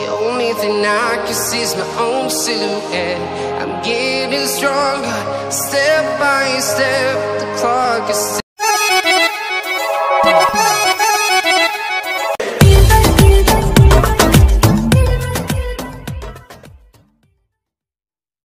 The only thing I can see is my own silhouette. I'm getting stronger, step by step. The clock is